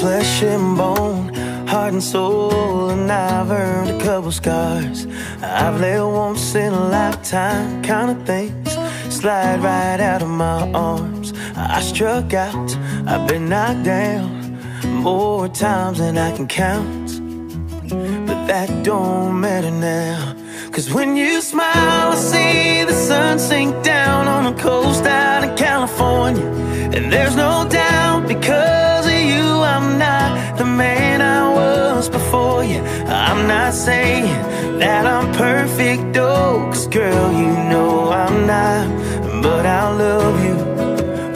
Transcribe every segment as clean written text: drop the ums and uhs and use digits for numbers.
flesh and bone, heart and soul, and I've earned a couple scars. I've lived once in a lifetime kind of things slide right out of my arms. I struck out, I've been knocked down more times than I can count, but that don't matter now. Cause when you smile, I see the sun sink down on the coast out of California. And there's no doubt, because of you, I'm not the man I was before you. I'm not saying that I'm perfect, oh, cause girl, you know I'm not. But I'll love you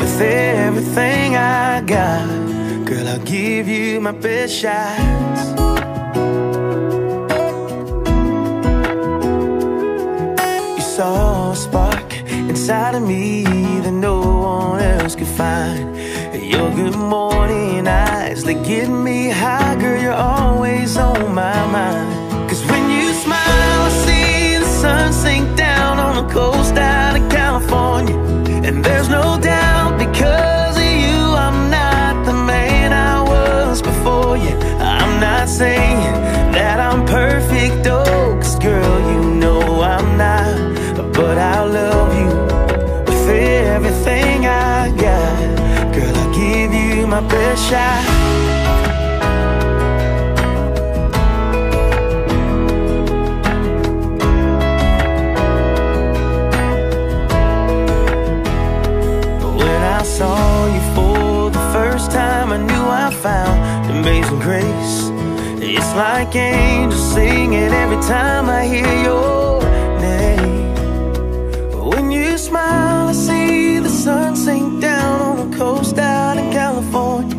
with everything I got. Girl, I'll give you my best shots. Saw a spark inside of me that no one else could find. Your good morning eyes, they get me high. Girl, you're always on my mind. Cause when you smile, I see the sun sink down on the coast out of California. And there's no doubt, because of you, I'm not the man I was before you. I'm not saying that I'm perfect, oh, cause girl, you know I'm not. But I'll love you with everything I got. Girl, I'll give you my best shot. When I saw you for the first time, I knew I found amazing grace. It's like angels singing every time I hear your name. Smile, I see the sun sink down on the coast out of California.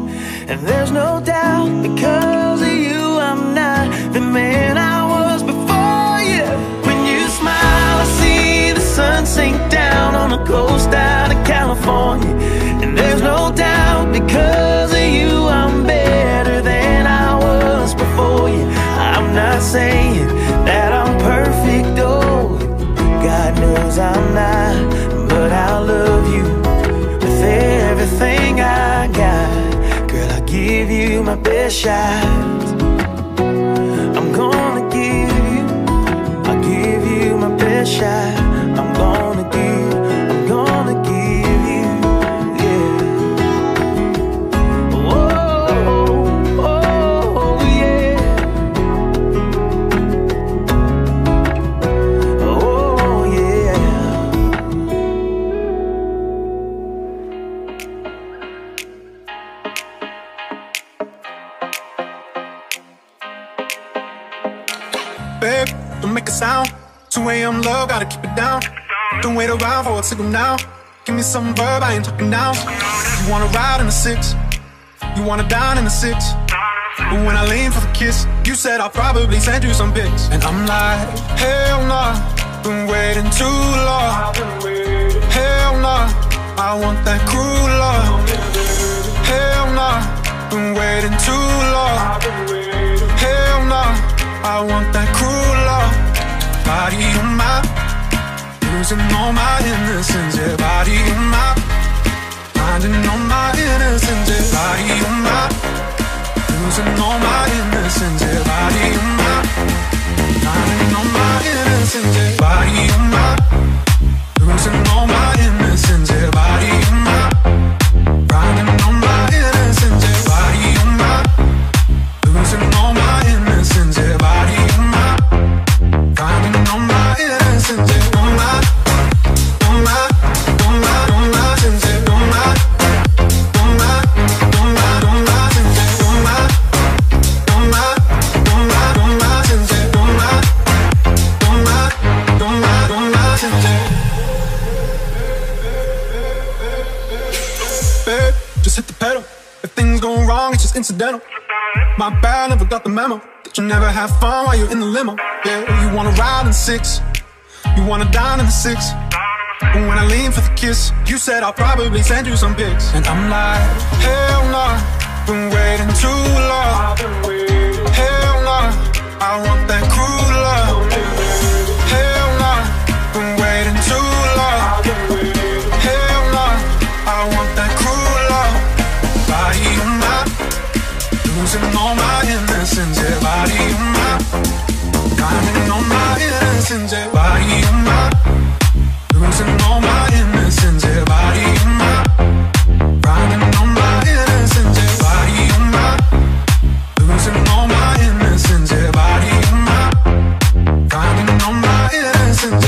And there's no doubt, because of you, I'm not the man I was before you. When you smile, I see the sun sink down on the coast out of California. And there's no doubt, because of you, I'm better than I was before you. I'm not saying that I'm perfect, oh, God knows I'm not. But I'll love you with everything I got. Girl, I'll give you my best shot. I'm gonna give you, I'll give you my best shot. I'm gonna give you, yeah. Oh, oh, yeah. Oh, yeah. Babe, don't make a sound. 2 a.m. love, gotta keep it down. Don't wait around for a signal now. Give me some verb, I ain't talking now. You wanna ride in the six, you wanna dine in the six. But when I lean for the kiss, you said I'll probably send you some pics. And I'm like, hell nah, been waiting too long. Hell nah, I want that cruel love. Hell nah, been waiting too long. Hell nah, I want that cruel love. Body on my, losing all my innocence. Yeah, body on my, finding all my innocence. Yeah, body on my, losing all my innocence. Yeah, body on my, finding all my innocence. Yeah, body on my, losing all my innocence. Yeah, body on my, finding all my innocence. Yeah, body on my, losing all my innocence. Yeah, body on my, finding all my innocence. Yeah, don't lie, don't lie, since it don't lie. Don't lie, don't lie, don't lie, since it don't lie. Don't lie, don't lie, don't lie, since it don't lie. Don't lie, don't lie, don't lie, since it. Babe, just hit the pedal. If things go wrong, it's just incidental. My bad, never got the memo that you never have fun while you're in the limo. Yeah, you wanna ride in the six, you wanna dine in the six. But when I lean for the kiss, you said I'll probably send you some pics. And I'm like, hell nah, been waiting too long. Hell nah, I want that cruel love. Hell nah, been waiting too long. Hell nah, I want that cruel love. Body on my, innocence, everybody in my, losing all my innocence, everybody in my, riding on my innocence, everybody in my, losing all my innocence, everybody in my, riding on my innocence,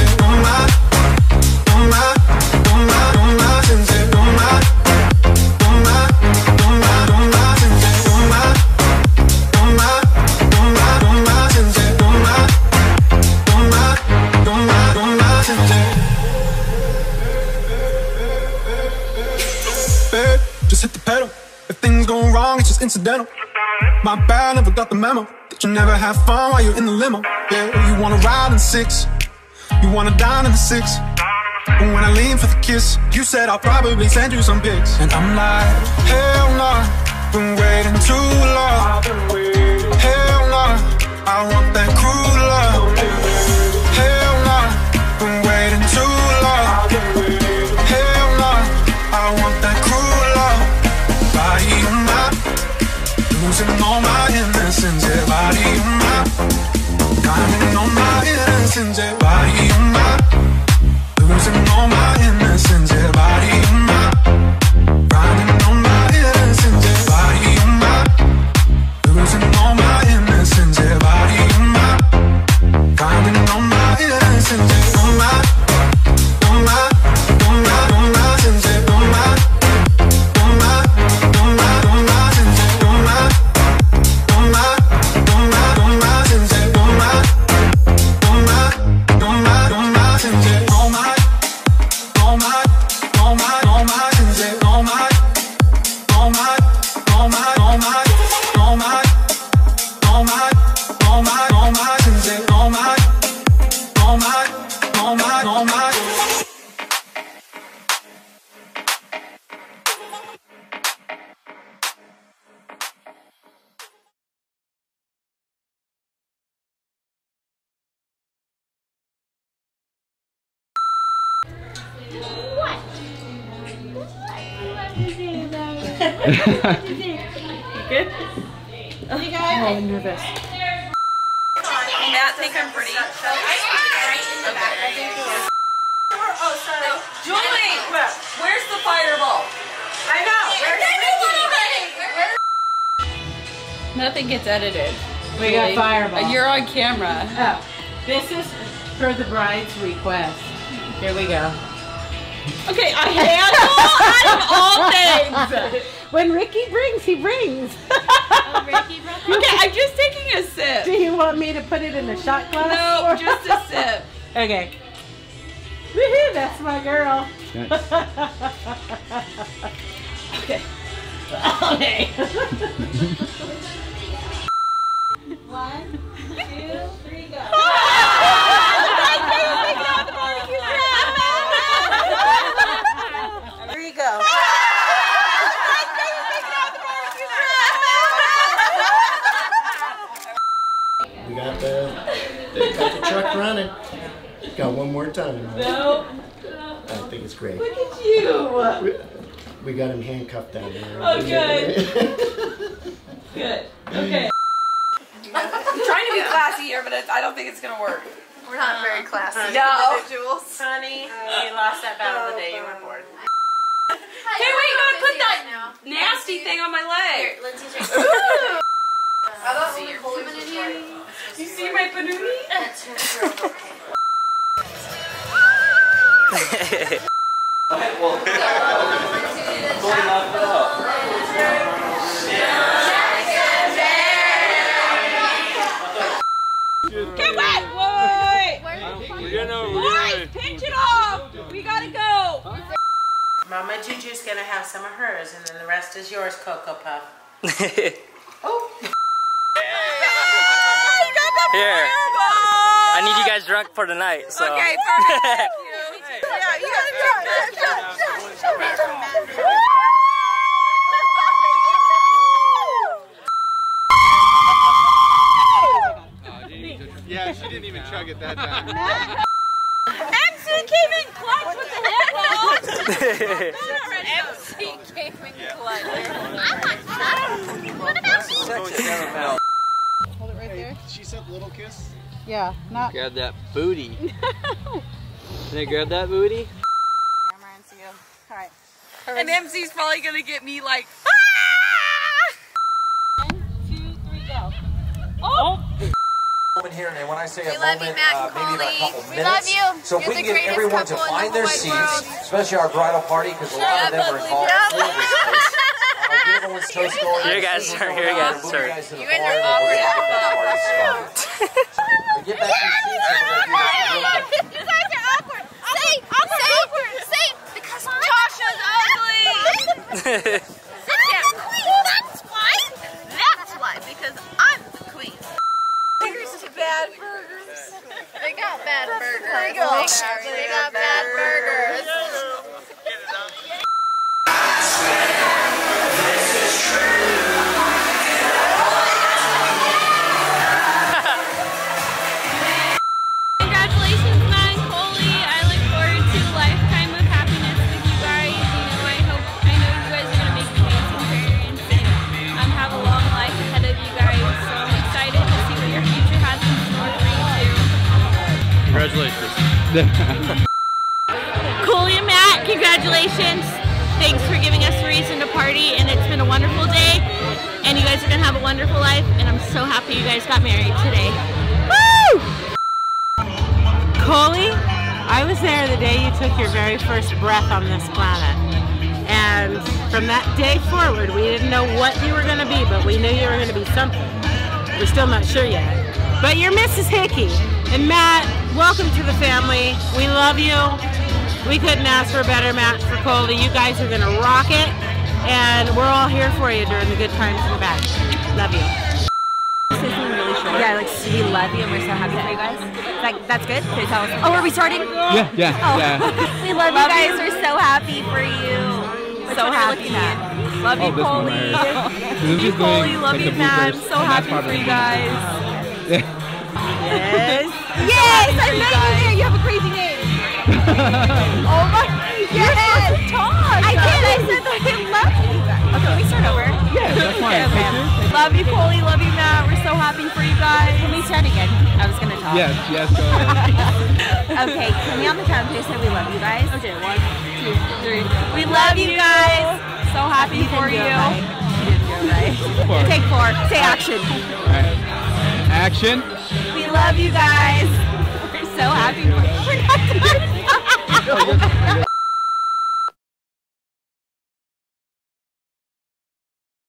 incidental. My bad, never got the memo that you never have fun while you're in the limo. Yeah, you wanna ride in six, you wanna dine in the six. And when I lean for the kiss, you said I'll probably send you some pics. And I'm like, hell nah, been waiting too long. Hell nah, I want that cruel love. Hell nah, been waiting too long. Hell nah, I want that cruel love. Body on my, losing all my innocence, everybody in my, diamond on my innocence, everybody in my, losing all my innocence, everybody in my, diamond on my innocence, everybody in my, losing all my innocence, everybody in my, diamond on my innocence, on my, on my, on my, on my innocence, on my. Good? Oh, I'm nervous. Matt think I'm pretty. Julie, where's the fireball? I know. Where's nothing gets edited. We got fireball. You're on camera. Oh, this is for the bride's request. Here we go. Okay, I handle out of all things. When Ricky brings, he brings. Oh, Ricky brought that. Okay, I'm just taking a sip. Do you want me to put it in the shot glass? No, or? Just a sip. Okay. Woohoo, that's my girl. Nice. Okay. Okay. 1, 2, 3, go. Running. Got one more time. No. I think it's great. Look at you. We got him handcuffed down there. Oh, good. Good. Okay. I'm trying to be classy here, but I don't think it's going to work. We're not very classy. No. Individuals. Honey, you lost that battle the day you were born. Hey, wait, you got to put that nasty thing on my leg. Lindsay's I don't see your balloon. You see my panini? Alright, well. Come on! Wait! Boys, pinch it off! We gotta go! Mama Juju's gonna have some of hers, and then the rest is yours, Cocoa Puff. Oh! Here, I need you guys drunk for the night, so. Okay, perfect. Thank you. Yeah, you got drunk. Yeah, she didn't even chug it that time. MC came in clutch with the hip hop. MC came in clutch. I want some. What about me? Hold it right there. She said little kiss? Yeah, not. Grab that booty. No. Can I grab that booty? Camera and see you. All right. And MC's probably gonna get me like, ah! 1, 2, 3, go. Oh! In here, and when I say we a moment, you, maybe about a couple minutes. We love you. So if we can get everyone to find their seats, especially our bridal party, because a lot of them are involved. You guys are here, guys. Sorry. You guys are awkward. Get back to your seats. You guys are awkward. Say, awkward, say, because Tasha's ugly. I'm the queen. That's why. That's why, because I'm the queen. Bad burgers. They got bad burgers. There you go. They got bad burgers. I swear this is true. Congratulations. Coley and Matt, congratulations. Thanks for giving us a reason to party, and it's been a wonderful day, and you guys are going to have a wonderful life, and I'm so happy you guys got married today. Woo! Coley, I was there the day you took your very first breath on this planet, and from that day forward, we didn't know what you were going to be, but we knew you were going to be something. We're still not sure yet. But you're Mrs. Hickey, and Matt, welcome to the family. We love you. We couldn't ask for a better match for Coley. You guys are gonna rock it, and we're all here for you during the good times and the bad. Love you. Say something really short. Yeah, like we love you, and we're so happy for you guys. Like that's good. Can you tell us? Oh, are we starting? Yeah, yeah, oh. Yeah. We love you guys. You. We're so happy for you. We're so happy. Love you, Coley. Love you, Coley. Love you, Matt. I'm so happy for you guys. Yes. Yes, I met you there. You have a crazy name. Oh my! Yes, you're talk. I did. I said that I love you guys. Okay, we start over. Yeah, that's fine. Okay. Love you, Coley. Love you, Matt. We're so happy for you guys. Can we start again? I was gonna talk. Yes, yes. Go ahead. Okay, can we on the count? Please say we love you guys. Okay, 1, 2, 3. We love you guys. So happy for you. Take 4. Say action. All right. Action. We love you guys.